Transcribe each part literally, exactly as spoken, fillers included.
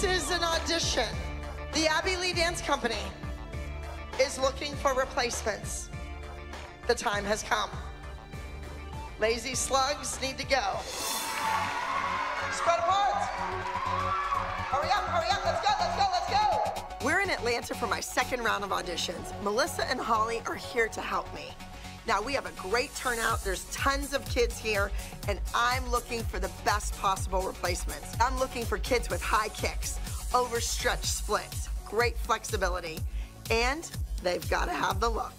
This is an audition. The Abby Lee Dance Company is looking for replacements. The time has come. Lazy slugs need to go. Spread apart. Hurry up, hurry up, let's go, let's go, let's go. We're in Atlanta for my second round of auditions. Melissa and Holly are here to help me. Now, we have a great turnout. There's tons of kids here, and I'm looking for the best possible replacements. I'm looking for kids with high kicks, overstretched splits, great flexibility, and they've got to have the look.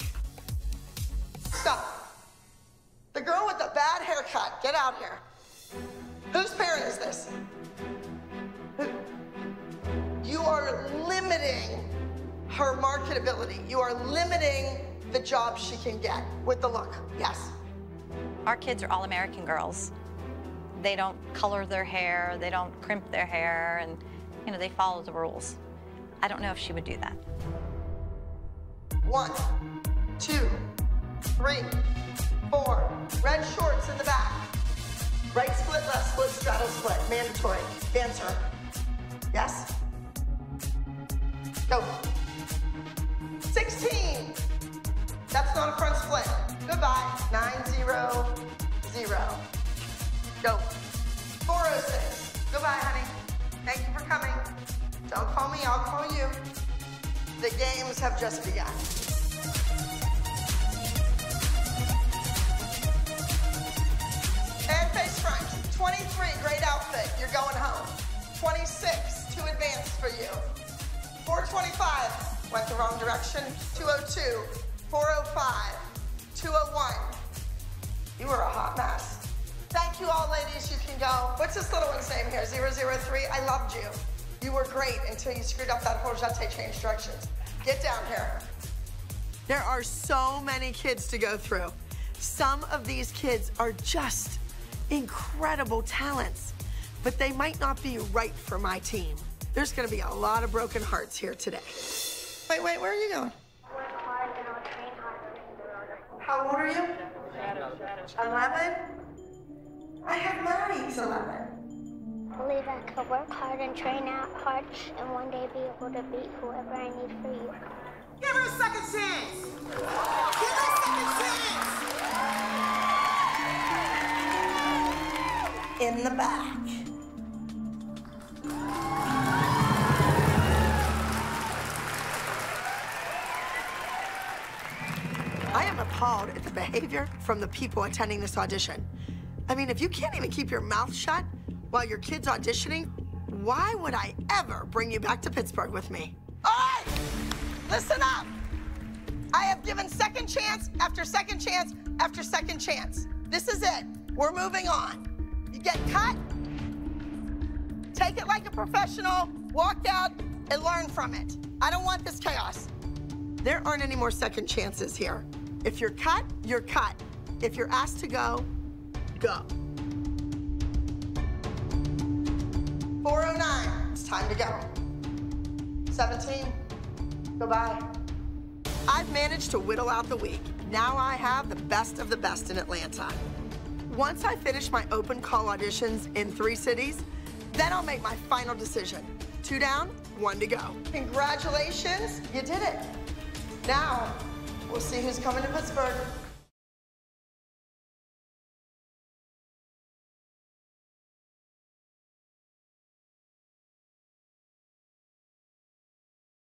Stop. The girl with the bad haircut, get out here. Whose parent is this? You are limiting her marketability. You are limiting the job she can get with the look. Yes. Our kids are all American girls. They don't color their hair, they don't crimp their hair, and you know, they follow the rules. I don't know if she would do that. One, two, three, four. Red shorts in the back. Right split, left split, straddle split. Mandatory. Dancer. Yes? Go. sixteen. That's not a front split. Goodbye. Nine, zero, zero. Go. four oh six. Goodbye, honey. Thank you for coming. Don't call me, I'll call you. The games have just begun. And face front. twenty-three, great outfit. You're going home. twenty-six, too advanced for you. four twenty-five, went the wrong direction. two oh two. four oh five, two oh one. You were a hot mess. Thank you all, ladies, you can go. What's this little one's name here, zero zero three? I loved you. You were great until you screwed up that whole jeté chaîné instructions. Get down here. There are so many kids to go through. Some of these kids are just incredible talents, but they might not be right for my team. There's gonna be a lot of broken hearts here today. Wait, wait, where are you going? How old are you? eleven? I have Maddie's eleven. I believe I could work hard and train out hard and one day be able to beat whoever I need for you. Give her a second chance! Give her a second chance! In the back. I am appalled at the behavior from the people attending this audition. I mean, if you can't even keep your mouth shut while your kid's auditioning, why would I ever bring you back to Pittsburgh with me? All right, listen up. I have given second chance after second chance after second chance. This is it. We're moving on. You get cut, take it like a professional, walk out, and learn from it. I don't want this chaos. There aren't any more second chances here. If you're cut, you're cut. If you're asked to go, go. four oh nine, it's time to go. seventeen, goodbye. I've managed to whittle out the week. Now I have the best of the best in Atlanta. Once I finish my open call auditions in three cities, then I'll make my final decision. Two down, one to go. Congratulations, you did it. Now, we'll see who's coming to Pittsburgh.